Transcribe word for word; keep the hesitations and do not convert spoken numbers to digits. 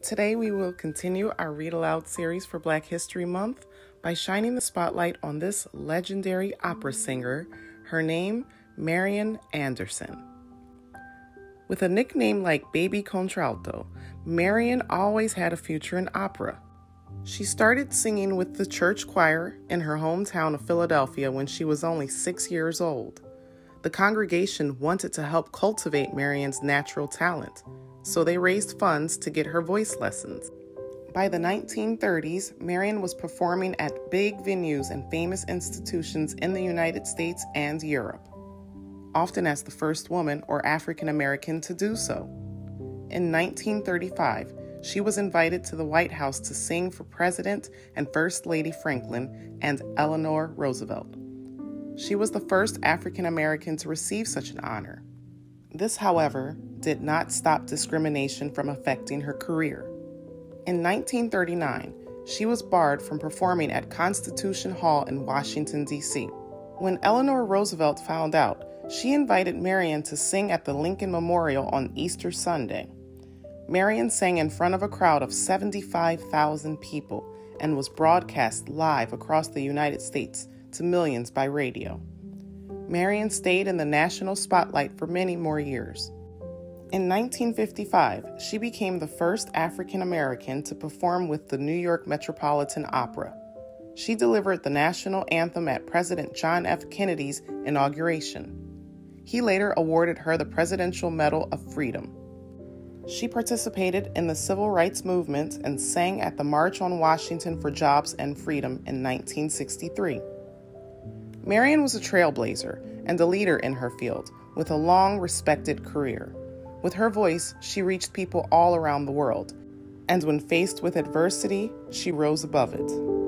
Today we will continue our Read Aloud series for Black History Month by shining the spotlight on this legendary opera singer, her name, Marian Anderson. With a nickname like Baby Contralto, Marian always had a future in opera. She started singing with the church choir in her hometown of Philadelphia when she was only six years old. The congregation wanted to help cultivate Marian's natural talent, so they raised funds to get her voice lessons. By the nineteen thirties, Marian was performing at big venues and famous institutions in the United States and Europe, often as the first woman or African American to do so. In nineteen thirty-five, she was invited to the White House to sing for President and First Lady Franklin and Eleanor Roosevelt. She was the first African American to receive such an honor. This, however, did not stop discrimination from affecting her career. In nineteen thirty-nine, she was barred from performing at Constitution Hall in Washington, D C When Eleanor Roosevelt found out, she invited Marian to sing at the Lincoln Memorial on Easter Sunday. Marian sang in front of a crowd of seventy-five thousand people and was broadcast live across the United States to millions by radio. Marian stayed in the national spotlight for many more years. In nineteen fifty-five, she became the first African American to perform with the New York Metropolitan Opera. She delivered the national anthem at President John F. Kennedy's inauguration. He later awarded her the Presidential Medal of Freedom. She participated in the civil rights movement and sang at the March on Washington for Jobs and Freedom in nineteen sixty-three. Marian was a trailblazer and a leader in her field, with a long, respected career. With her voice, she reached people all around the world, and when faced with adversity, she rose above it.